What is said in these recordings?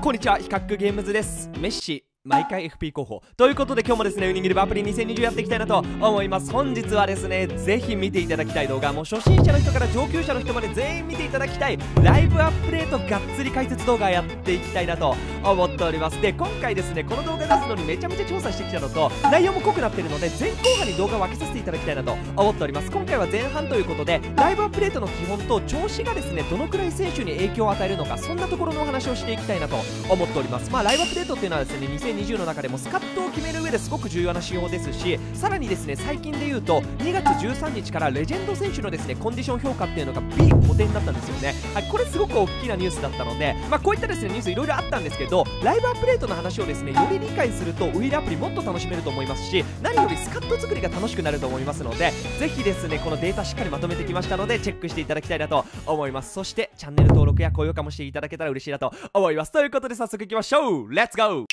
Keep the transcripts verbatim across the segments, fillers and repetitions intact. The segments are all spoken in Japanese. もこんにちは、比較ゲームズです。メッシ毎回 エフピー 候補ということで、今日もですねウニギルバアプリにせんにじゅうやっていきたいなと思います。本日はですねぜひ見ていただきたい動画、もう初心者の人から上級者の人まで全員見ていただきたいライブアップデートがっつり解説動画やっていきたいなと思っております。で今回ですねこの動画出すのにめちゃめちゃ調査してきたのと内容も濃くなってるので、前後半に動画を分けさせていただきたいなと思っております。今回は前半ということでライブアップデートの基本と調子がですねどのくらい選手に影響を与えるのか、そんなところのお話をしていきたいなと思っております。まあライブアップデートっていうのはですねにせんにじゅうの中でもスカットを決める上ですごく重要な指標ですし、さらにですね最近で言うとにがつじゅうさんにちからレジェンド選手のですねコンディション評価っていうのが ビーごてんになったんですよね。はい、これすごく大きなニュースだったので、まあ、こういったですねニュースいろいろあったんですけど、ライブアップデートの話をですねより理解するとウィルアプリもっと楽しめると思いますし、何よりスカット作りが楽しくなると思いますので、ぜひですねこのデータしっかりまとめてきましたのでチェックしていただきたいなと思います。そしてチャンネル登録や高評価もしていただけたら嬉しいなと思います。ということで早速いきましょう。レッツゴー。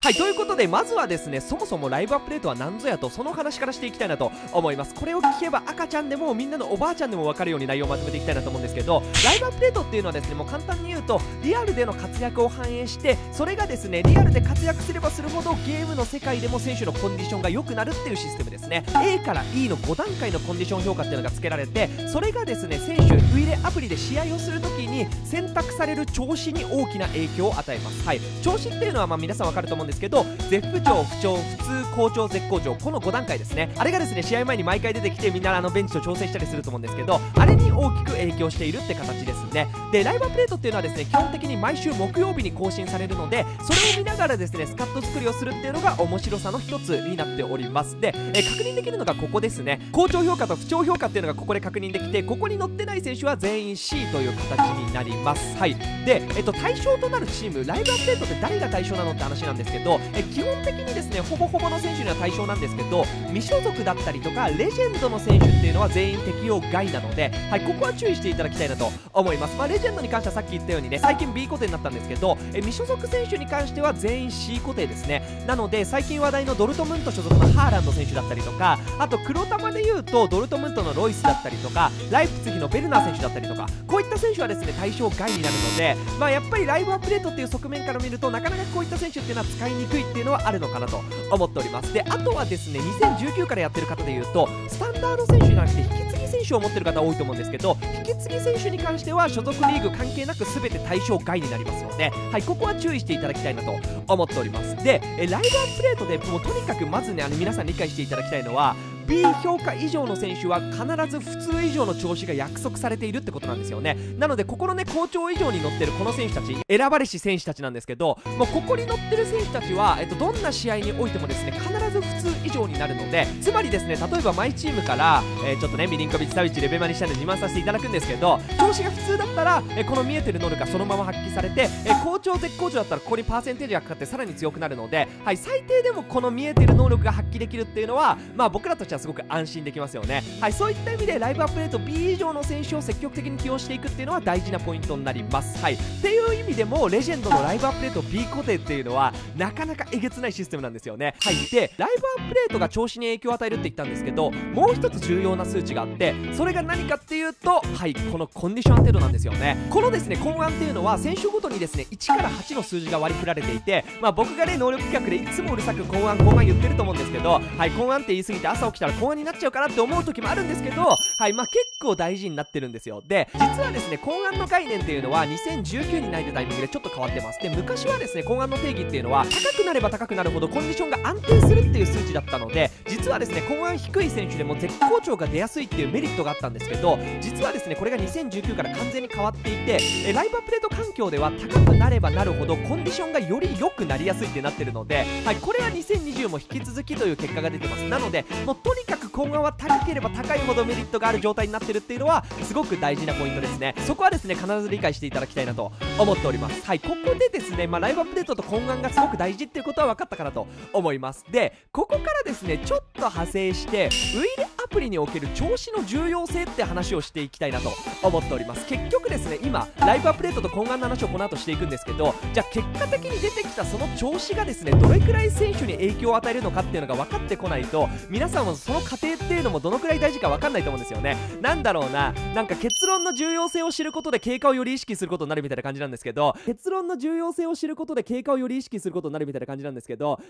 はい、ということでまずはですねそもそもライブアップデートは何ぞやと、その話からしていきたいなと思います。これを聞けば赤ちゃんでもみんなのおばあちゃんでも分かるように内容をまとめていきたいなと思うんですけど、ライブアップデートっていうのはですねもう簡単に言うとリアルでの活躍を反映して、それがですねリアルで活躍すればするほどゲームの世界でも選手のコンディションが良くなるっていうシステムですね。 A から E のごだんかいのコンディション評価っていうのがつけられて、それがですね選手ウィレアプリで試合をするときに選択される調子に大きな影響を与えます。はい、調子っていうのはまあ皆さん分かると思うんですですけど、絶不調、不調、普通、好調、絶好調、このごだんかいですね。あれがですね試合前に毎回出てきてみんなあのベンチと調整したりすると思うんですけど、あれに大きく影響しているって形ですね。でライブアップデートっていうのはですね基本的に毎週木曜日に更新されるので、それを見ながらですねスカット作りをするっていうのが面白さの一つになっております。でえ確認できるのがここですね。好調評価と不調評価っていうのがここで確認できて、ここに載ってない選手は全員 シー という形になります。はい、で、えっと、対象となるチーム、ライブアップデートって誰が対象なのって話なんですけど、え基本的にですねほぼほぼの選手には対象なんですけど、未所属だったりとかレジェンドの選手っていうのは全員適用外なので、はい、ここは注意していただきたいなと思います。まあ、レジェンドに関してはさっき言ったようにね最近 ビーごてんになったんですけど、え未所属選手に関しては全員 シーごてんですね。なので最近話題のドルトムント所属のハーランド選手だったりとか、あと黒玉でいうとドルトムントのロイスだったりとかライプツヒのベルナー選手だったりとか、こういった選手はですね対象外になるので、まあ、やっぱりライブアップデートっていう側面から見るとなかなかこういった選手っていうのは使いにくいっていうのはあるのかなと思っております。であとはですねにせんじゅうきゅうからやってる方でいうとスタンダード選手じゃなくて引き継ぎ選手を持ってる方多いと思うんですけど、引き継ぎ選手に関しては所属リーグ関係なく全て対象外になりますので、はい、ここは注意していただきたいなと思っております。でライブアップデートでもうとにかくまずねあの皆さん理解していただきたいのはB 評価以上の選手は必ず普通以上の調子が約束されているってことなんですよね。なのでここのね好調以上に乗ってるこの選手たち、選ばれし選手たちなんですけど、もうここに乗ってる選手たちは、えっと、どんな試合においてもですね必ず普通以上になるので、つまりですね例えばマイチームから、えー、ちょっとねミリンコビッチ・サビッチレベマにしたので自慢させていただくんですけど、調子が普通だったら、えー、この見えてる能力がそのまま発揮されて、えー、好調絶好調だったらここにパーセンテージがかかってさらに強くなるので、はい、最低でもこの見えてる能力が発揮できるっていうのはまあ僕らとしてはすごく安心できますよね。はい、そういった意味でライブアップデート B 以上の選手を積極的に起用していくっていうのは大事なポイントになります。はい、っていう意味でもレジェンドのライブアップデート ビーごてんっていうのはなかなかえげつないシステムなんですよね。はい、でライブアップデートが調子に影響を与えるって言ったんですけど、もう一つ重要な数値があって、それが何かっていうと、はい、このコンディション安定度なんですよね。このですね根安っていうのは選手ごとにですねいちからはちの数字が割り振られていて、まあ、僕がね能力企画でいつもうるさく根安根安言ってると思うんですけど、はい、根安って言い過ぎて朝起きたら高安になっちゃうかなって思う時もあるんですけど、はい、まあ、結構大事になってるんですよ。で実はですね高安の概念っていうのはにせんじゅうきゅうになったタイミングでちょっと変わってます。で昔はですね高安の定義っていうのは高くなれば高くなるほどコンディションが安定するっていう数値だったので、実はですね高安低い選手でも絶好調が出やすいっていうメリットがあったんですけど、実はですねこれがにせんじゅうきゅうから完全に変わっていて、えライブアップデート環境では高くなればなるほどコンディションがより良くなりやすいってなってるので、はい、これはにせんにじゅうも引き続きという結果が出てます。なのでもうとにかく根安は高ければ高いほどメリットがある状態になってるっていうのはすごく大事なポイントですね。そこはですね必ず理解していただきたいなと思っております。はい、ここでですね、まあ、ライブアップデートと根安がすごく大事っていうことは分かったかなと思います。でここからですねちょっと派生してウィレアプリにおける調子の重要性って話をしていきたいなと思っております。結局ですね今ライブアップデートと根安の話をこの後していくんですけど、じゃあ結果的に出てきたその調子がですねどれくらい選手に影響を与えるのかっていうのが分かってこないと、皆さんはその過程性っていうのもどのくらい大事か分かんないと思うんですよね。なんだろうな、なんか結論の重要性を知ることで経過をより意識することになるみたいな感じなんですけど結論の重要性を知ることで経過をより意識することになるみたいな感じなんですけど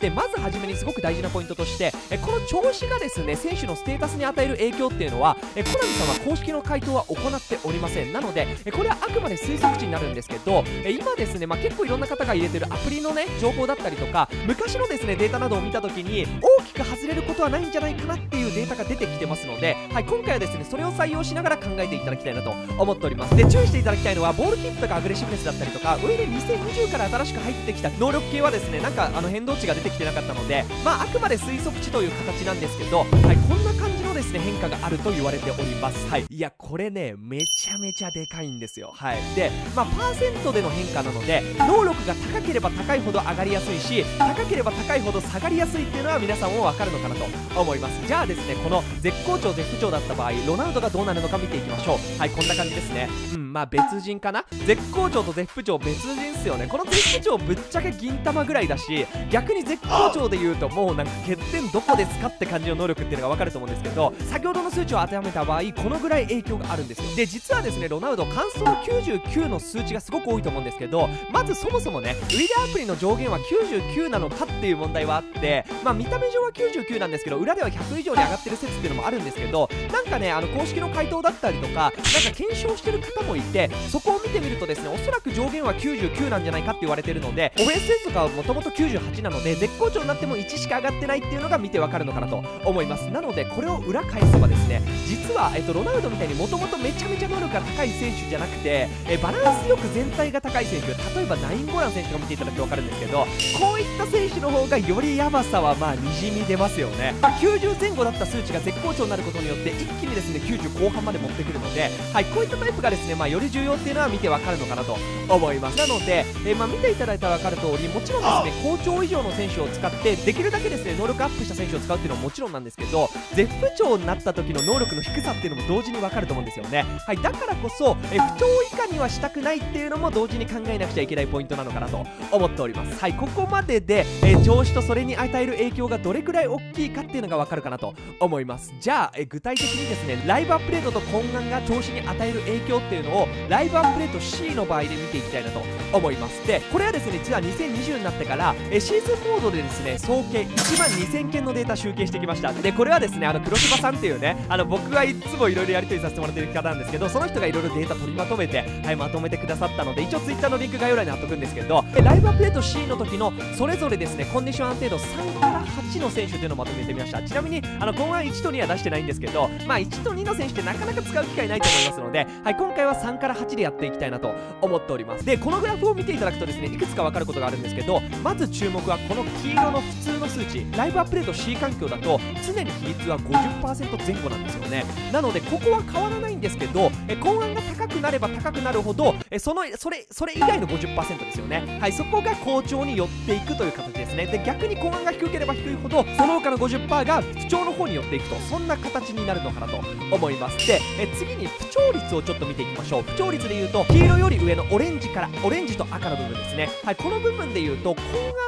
で、まずはじめにすごく大事なポイントとしてえこの調子がですね、選手のステータスに与える影響っていうのはえコナミさんは公式の回答は行っておりません。なのでえこれはあくまで推測値になるんですけどえ今ですね、まあ、結構いろんな方が入れてるアプリのね情報だったりとか昔のですねデータなどを見た時に大きく外れることはないんじゃないかなっていうデータが出てきてますので、はい、今回はですねそれを採用しながら考えていただきたいなと思っております。で、注意していただきたいのはボールキープとかアグレッシブネスだったりとか上でにせんにじゅうから新しく入ってきた能力系はですねなんかあの変動値が出てきてなかったので、まあ、あくまで推測値という形なんですけど、はい、こんな感じのですね変化があると言われております、はい、いやこれねめちゃめちゃでかいんですよ。はい、で、まあ、パーセントでの変化なので能力が高ければ高いほど上がりやすいし高ければ高いほど下がりやすいっていうのは皆さんも分かるのかなと思います。じゃあですね、この絶好調絶不調だった場合ロナウドがどうなるのか見ていきましょう。はい、こんな感じですね。うん、まあ別人かな。絶好調と絶不調別人っすよね。この絶不調ぶっちゃけ銀玉ぐらいだし逆に絶好調で言うともうなんか欠点どこですかって感じの能力っていうのが分かると思うんですけど先ほどの数値を当てはめた場合このぐらい影響があるんですよ。で、実はですねロナウド完走きゅうじゅうきゅうの数値がすごく多いと思うんですけどまずそもそもねウィダーアプリの上限はきゅうじゅうきゅうなのかっていう問題はあってまあ見た目上はきゅうじゅうきゅうなんですけど裏ではひゃく以上に上がってる説っていうのもあるんですけどなんかねあの公式の回答だったりとかなんか検証してる方もいてそこを見てみるとですねおそらく上限はきゅうじゅうきゅうなんじゃないかって言われてるのでオフェンスとかはもともときゅうじゅうはちなので絶好調になってもいちしか上がってないっていうのが見てわかるのかなと思います。なのでこれを裏返せばですね実は、えっと、ロナウドみたいにもともとめちゃめちゃ能力が高い選手じゃなくてえバランスよく全体が高い選手例えばナインボラン選手が見ていただくと分かるんですけどこういった選手の方がよりヤバさはまあにじみ出ますよね。まあ、きゅうじゅうぜん後だった数値が絶好調になることによって一気にですねきゅうじゅうこうはんまで持ってくるので、はい、こういったタイプがですね、まあ、より重要っていうのは見て分かるのかなと思います。なのでえ、まあ、見ていただいたら分かる通りもちろんですね好調以上の選手を使ってできるだけですね能力アップした選手を使うっていうのはもちろんなんですけど絶不調になった時の能力の低さっていうのも同時に分かると思うんですよね。はい、だからこそえ不調以下にはしたくないっていうのも同時に考えなくちゃいけないポイントなのかなと思っております。はい、ここまででえ調子とそれに与える影響がどれくらい大きいかっていうのが分かるかなと思います。じゃあえ具体的にですねライブアップデートと懇願が調子に与える影響っていうのをライブアップデート シー の場合で見ていきたいなと思います。で、これはですね実はにせんにじゅうになってからえシーズンモードでですね総計いちまんにせんけんのデータ集計してきました。で、これはですねあの黒柴さんっていうねあの僕がいつもいろいろやり取りさせてもらってる方なんですけどその人がいろいろデータ取りまとめて、はい、まとめてくださったので一応ツイッターのリンク概要欄に貼っとくんですけどライブアップデート シー の時のそれぞれですねコンディション安定度さんからはちの選手というのをまとめてみました。ちなみにあのごはんいちとには出してないんですけどまあいちとにの選手ってなかなか使う機会ないと思いますので、はい、今回はさんからはちでやっていきたいなと思っております。で、このグラフを見ていただくとですねいくつか分かることがあるんですけどまず注目はこの黄色の普通の数値ライブアップデート シー 環境だと常に比率は ごじゅっパーセント 前後なんですよね。なのでここは変わらないんですけどえ後半が高くなれば高くなるほどえそのそれそれ以外の ごじゅっパーセント ですよね。はい、そこが好調に寄っていくという形ですね。で、逆に後半が低ければ低いほどその他の ごじゅっパーセント が不調の方に寄っていくとそんな形になるのかなと思います。で、え次に不調率をちょっと見ていきましょう。不調率でいうと黄色より上のオレンジからオレンジと赤の部分ですね。はい、この部分でいうと後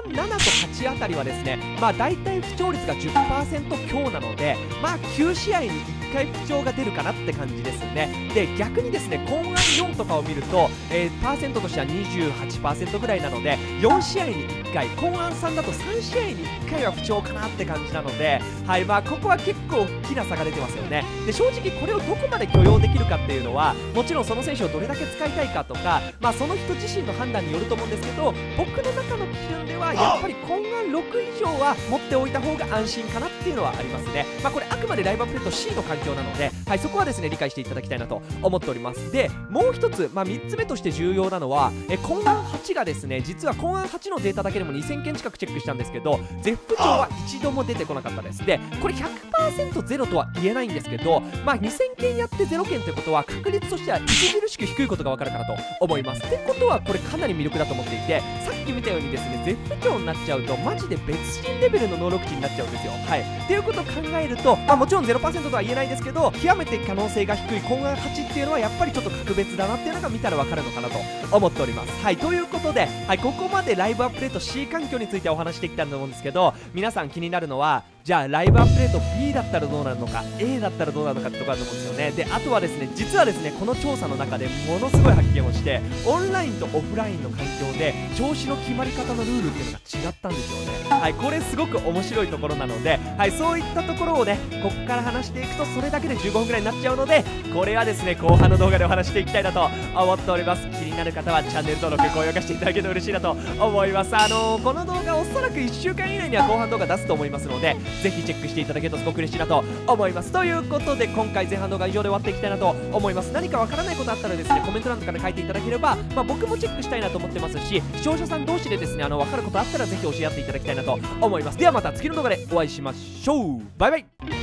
半ななとはちあたりはですねまあ大体不調率が じゅっパーセント 強なのでまあきゅうしあいにいっかい不調が出るかなって感じですね。で、逆にですね後半よんとかを見ると、えー、パーセントとしては にじゅうはちパーセント ぐらいなのでよんしあいにいっかい後半さんだとさんしあいにいっかいは不調かなって感じなので、はい、まあここは結構大きな差が出てますよね。で、正直これをどこまで許容できるかっていうのはもちろんその選手をどれだけ使いたいかとかまあその人自身の判断によると思うんですけど僕の中の基準ではやっぱり後半ろく以上は持っておいた方が安心かなっていうのはありますね。まあこれあくまでライブアップデート シー の環境なので、はい、そこはですね理解していただきたいなと思っております。で、もう一つ、まあ、みっつめとして重要なのはえ懇願はちがですね実は懇願はちのデータだけでもにせんけん近くチェックしたんですけど絶不調は一度も出てこなかったです。で、これ ひゃくパーセント ゼロとは言えないんですけどまあにせんけんやってゼロけんということは確率としては著しく低いことが分かるかなと思います。ってことはこれかなり魅力だと思っていてさっき見たようにですね絶不調になっちゃうとマジで別人レベルの能力値になっちゃうんですよ。はい、っていうことを考えるとまあもちろん ゼロパーセント とは言えないですけど極めて可能性が低い懇願はちっていうのはやっぱりちょっと格別だなっていうのが見たら分かるのかなと思っております。はい、ということで、はい、ここまでライブアップデート シー 環境についてお話してきたと思うんですけど皆さん気になるのはじゃあライブアップデート ビー だったらどうなるのか エー だったらどうなるのかってところだと思うんですよね。であとはですね、実はですねこの調査の中でものすごい発見をして、オンラインとオフラインの環境で調子の決まり方のルールっていうのが違ったんですよね。はい、これすごく面白いところなので、はい、そういったところをねこっから話していくとそれだけでじゅうごふんぐらいになっちゃうので、これはですね後半の動画でお話していきたいなと思っております。気になる方はチャンネル登録高評価していただけると嬉しいなと思います。あのー、この動画おそらくいっしゅうかん以内には後半動画出すと思いますので、ぜひチェックしていただけるとすごく嬉しいなと思います。ということで今回前半動画以上で終わっていきたいなと思います。何かわからないことあったらですねコメント欄とかで書いていただければ、まあ、僕もチェックしたいなと思ってますし、視聴者さん同士でですねあの分かることあったらぜひ教え合っていただきたいなと思います。ではまた次の動画でお会いしましょう。バイバイ。